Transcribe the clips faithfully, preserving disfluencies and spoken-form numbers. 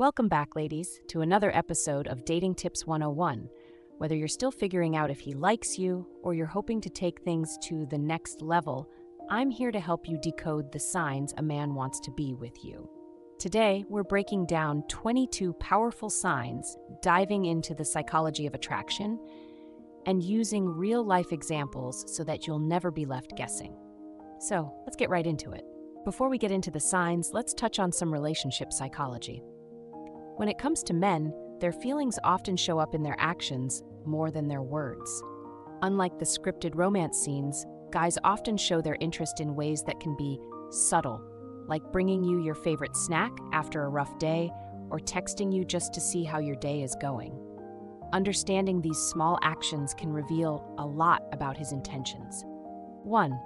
Welcome back, ladies, to another episode of Dating Tips one oh one. Whether you're still figuring out if he likes you or you're hoping to take things to the next level, I'm here to help you decode the signs a man wants to be with you. Today, we're breaking down twenty-two powerful signs, diving into the psychology of attraction, and using real-life examples so that you'll never be left guessing. So, let's get right into it. Before we get into the signs, let's touch on some relationship psychology. When it comes to men, their feelings often show up in their actions more than their words. Unlike the scripted romance scenes, guys often show their interest in ways that can be subtle, like bringing you your favorite snack after a rough day or texting you just to see how your day is going. Understanding these small actions can reveal a lot about his intentions. One,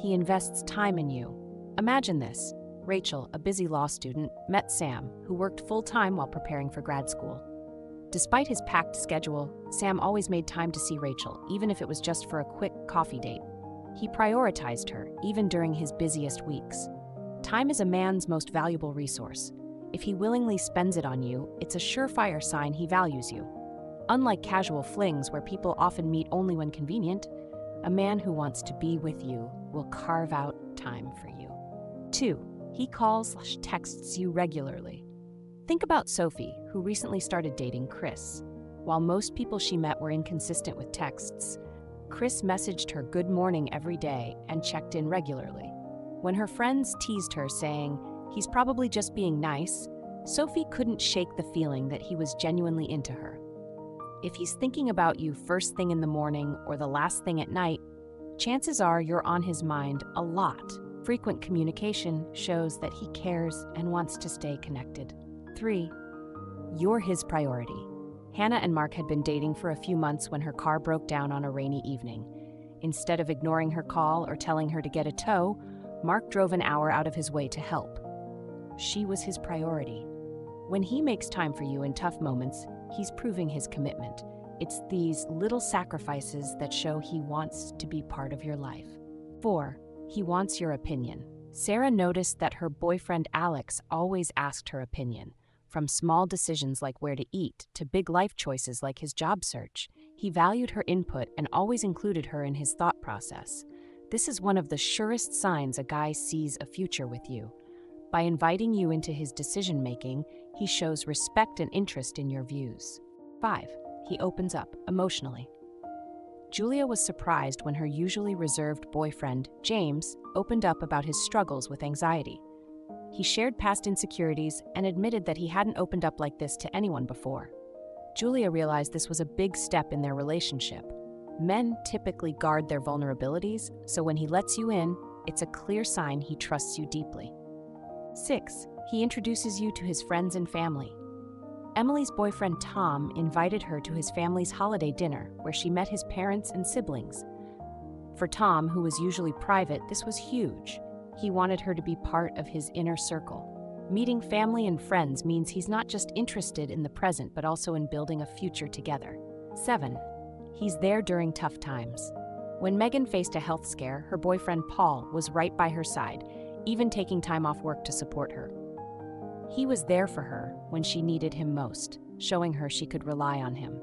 he invests time in you. Imagine this. Rachel, a busy law student, met Sam, who worked full-time while preparing for grad school. Despite his packed schedule, Sam always made time to see Rachel, even if it was just for a quick coffee date. He prioritized her, even during his busiest weeks. Time is a man's most valuable resource. If he willingly spends it on you, it's a surefire sign he values you. Unlike casual flings, where people often meet only when convenient, a man who wants to be with you will carve out time for you. Two, he calls slash texts you regularly. Think about Sophie, who recently started dating Chris. While most people she met were inconsistent with texts, Chris messaged her good morning every day and checked in regularly. When her friends teased her, saying, "He's probably just being nice," Sophie couldn't shake the feeling that he was genuinely into her. If he's thinking about you first thing in the morning or the last thing at night, chances are you're on his mind a lot. Frequent communication shows that he cares and wants to stay connected. Three, you're his priority. Hannah and Mark had been dating for a few months when her car broke down on a rainy evening. Instead of ignoring her call or telling her to get a tow, Mark drove an hour out of his way to help. She was his priority. When he makes time for you in tough moments, he's proving his commitment. It's these little sacrifices that show he wants to be part of your life. Four, he wants your opinion. Sarah noticed that her boyfriend Alex always asked her opinion. From small decisions like where to eat to big life choices like his job search, he valued her input and always included her in his thought process. This is one of the surest signs a guy sees a future with you. By inviting you into his decision-making, he shows respect and interest in your views. Five, he opens up emotionally. Julia was surprised when her usually reserved boyfriend, James, opened up about his struggles with anxiety. He shared past insecurities and admitted that he hadn't opened up like this to anyone before. Julia realized this was a big step in their relationship. Men typically guard their vulnerabilities, so when he lets you in, it's a clear sign he trusts you deeply. Six, he introduces you to his friends and family. Emily's boyfriend Tom invited her to his family's holiday dinner, where she met his parents and siblings. For Tom, who was usually private, this was huge. He wanted her to be part of his inner circle. Meeting family and friends means he's not just interested in the present, but also in building a future together. Seven, he's there during tough times. When Megan faced a health scare, her boyfriend Paul was right by her side, even taking time off work to support her. He was there for her when she needed him most, showing her she could rely on him.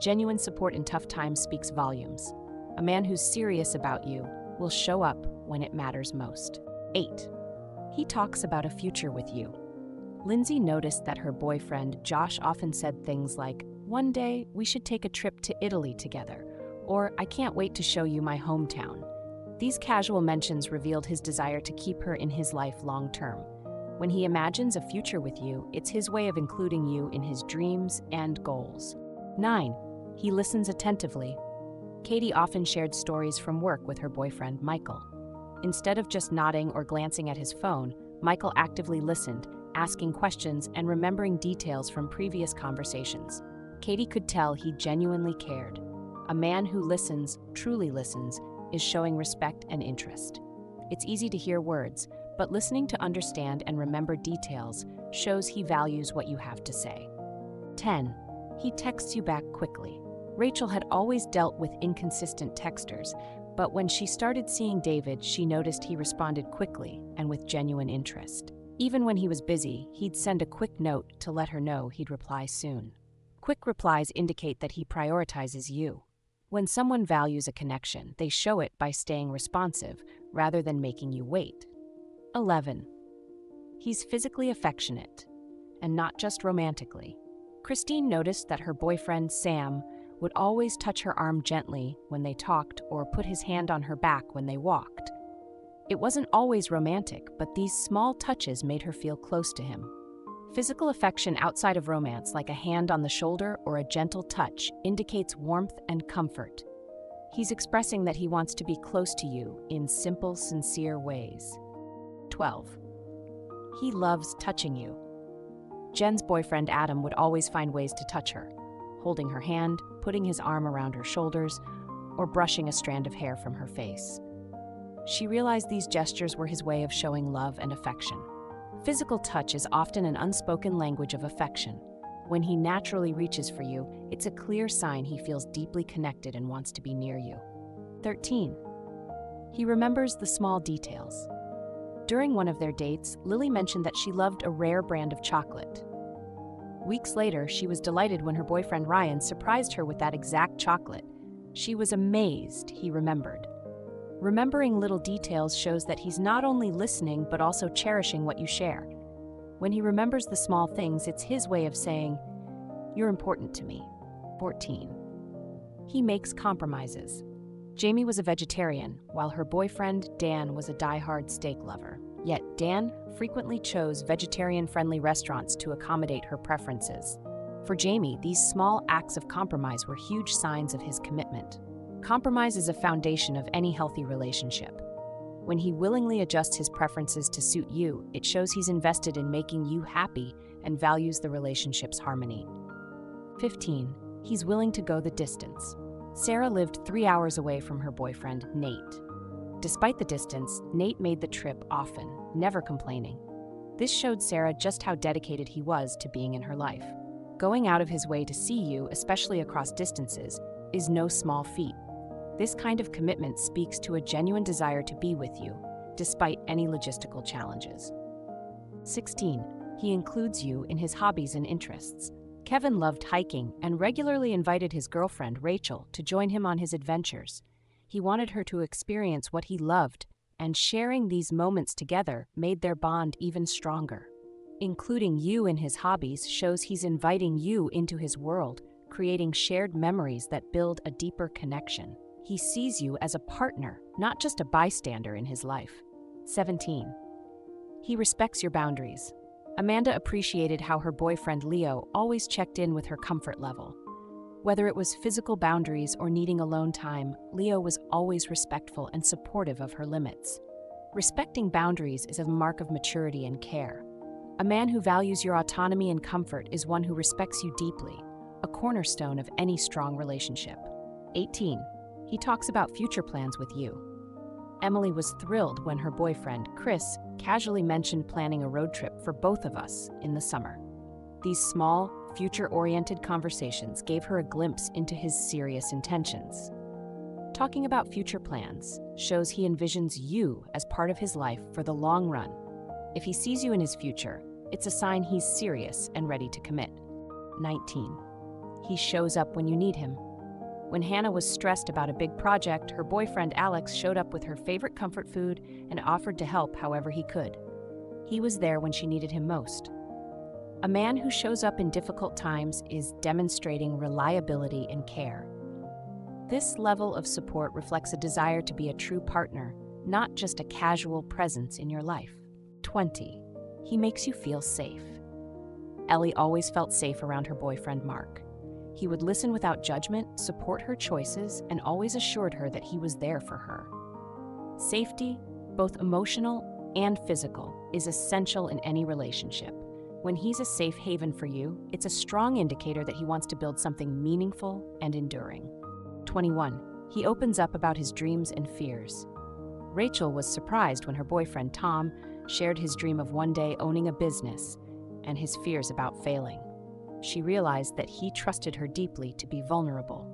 Genuine support in tough times speaks volumes. A man who's serious about you will show up when it matters most. Eight, he talks about a future with you. Lindsay noticed that her boyfriend, Josh, often said things like, "One day we should take a trip to Italy together," or "I can't wait to show you my hometown." These casual mentions revealed his desire to keep her in his life long term. When he imagines a future with you, it's his way of including you in his dreams and goals. Nine, he listens attentively. Katie often shared stories from work with her boyfriend, Michael. Instead of just nodding or glancing at his phone, Michael actively listened, asking questions and remembering details from previous conversations. Katie could tell he genuinely cared. A man who listens, truly listens, is showing respect and interest. It's easy to hear words, but listening to understand and remember details shows he values what you have to say. ten. He texts you back quickly. Rachel had always dealt with inconsistent texters, but when she started seeing David, she noticed he responded quickly and with genuine interest. Even when he was busy, he'd send a quick note to let her know he'd reply soon. Quick replies indicate that he prioritizes you. When someone values a connection, they show it by staying responsive rather than making you wait. eleven. He's physically affectionate, and not just romantically. Christine noticed that her boyfriend, Sam, would always touch her arm gently when they talked or put his hand on her back when they walked. It wasn't always romantic, but these small touches made her feel close to him. Physical affection outside of romance, like a hand on the shoulder or a gentle touch, indicates warmth and comfort. He's expressing that he wants to be close to you in simple, sincere ways. twelve. He loves touching you. Jen's boyfriend, Adam, would always find ways to touch her, holding her hand, putting his arm around her shoulders, or brushing a strand of hair from her face. She realized these gestures were his way of showing love and affection. Physical touch is often an unspoken language of affection. When he naturally reaches for you, it's a clear sign he feels deeply connected and wants to be near you. thirteen. He remembers the small details. During one of their dates, Lily mentioned that she loved a rare brand of chocolate. Weeks later, she was delighted when her boyfriend Ryan surprised her with that exact chocolate. She was amazed he remembered. Remembering little details shows that he's not only listening but also cherishing what you share. When he remembers the small things, it's his way of saying, "You're important to me." fourteen. He makes compromises. Jamie was a vegetarian, while her boyfriend, Dan, was a die-hard steak lover. Yet Dan frequently chose vegetarian-friendly restaurants to accommodate her preferences. For Jamie, these small acts of compromise were huge signs of his commitment. Compromise is a foundation of any healthy relationship. When he willingly adjusts his preferences to suit you, it shows he's invested in making you happy and values the relationship's harmony. fifteen. He's willing to go the distance. Sarah lived three hours away from her boyfriend, Nate. Despite the distance, Nate made the trip often, never complaining. This showed Sarah just how dedicated he was to being in her life. Going out of his way to see you, especially across distances, is no small feat. This kind of commitment speaks to a genuine desire to be with you, despite any logistical challenges. sixteen. He includes you in his hobbies and interests. Kevin loved hiking and regularly invited his girlfriend, Rachel, to join him on his adventures. He wanted her to experience what he loved, and sharing these moments together made their bond even stronger. Including you in his hobbies shows he's inviting you into his world, creating shared memories that build a deeper connection. He sees you as a partner, not just a bystander in his life. seventeen. He respects your boundaries. Amanda appreciated how her boyfriend Leo always checked in with her comfort level. Whether it was physical boundaries or needing alone time, Leo was always respectful and supportive of her limits. Respecting boundaries is a mark of maturity and care. A man who values your autonomy and comfort is one who respects you deeply, a cornerstone of any strong relationship. eighteen. He talks about future plans with you. Emily was thrilled when her boyfriend, Chris, casually mentioned planning a road trip for both of us in the summer. These small, future-oriented conversations gave her a glimpse into his serious intentions. Talking about future plans shows he envisions you as part of his life for the long run. If he sees you in his future, it's a sign he's serious and ready to commit. nineteen. He shows up when you need him. When Hannah was stressed about a big project, her boyfriend Alex showed up with her favorite comfort food and offered to help however he could. He was there when she needed him most. A man who shows up in difficult times is demonstrating reliability and care. This level of support reflects a desire to be a true partner, not just a casual presence in your life. twenty. He makes you feel safe. Ellie always felt safe around her boyfriend Mark. He would listen without judgment, support her choices, and always assured her that he was there for her. Safety, both emotional and physical, is essential in any relationship. When he's a safe haven for you, it's a strong indicator that he wants to build something meaningful and enduring. twenty-one. He opens up about his dreams and fears. Rachel was surprised when her boyfriend Tom shared his dream of one day owning a business and his fears about failing. She realized that he trusted her deeply to be vulnerable.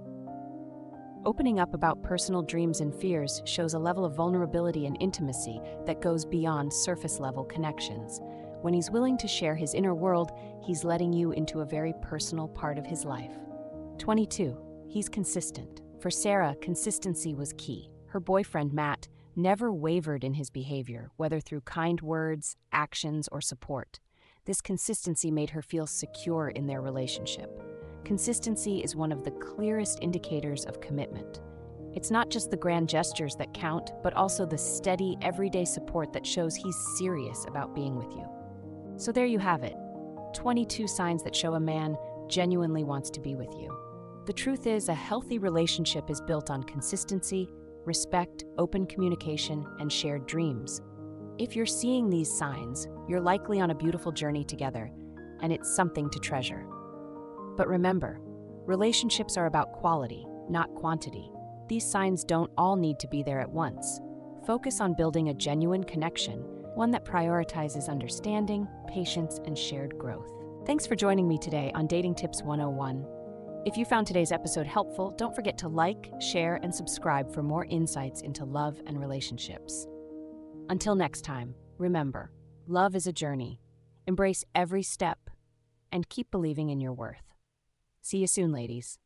Opening up about personal dreams and fears shows a level of vulnerability and intimacy that goes beyond surface-level connections. When he's willing to share his inner world, he's letting you into a very personal part of his life. twenty-two. He's consistent. For Sarah, consistency was key. Her boyfriend, Matt, never wavered in his behavior, whether through kind words, actions, or support. This consistency made her feel secure in their relationship. Consistency is one of the clearest indicators of commitment. It's not just the grand gestures that count, but also the steady, everyday support that shows he's serious about being with you. So there you have it, twenty-two signs that show a man genuinely wants to be with you. The truth is, a healthy relationship is built on consistency, respect, open communication, and shared dreams. If you're seeing these signs, you're likely on a beautiful journey together, and it's something to treasure. But remember, relationships are about quality, not quantity. These signs don't all need to be there at once. Focus on building a genuine connection, one that prioritizes understanding, patience, and shared growth. Thanks for joining me today on Dating Tips one oh one. If you found today's episode helpful, don't forget to like, share, and subscribe for more insights into love and relationships. Until next time, remember, love is a journey. Embrace every step and keep believing in your worth. See you soon, ladies.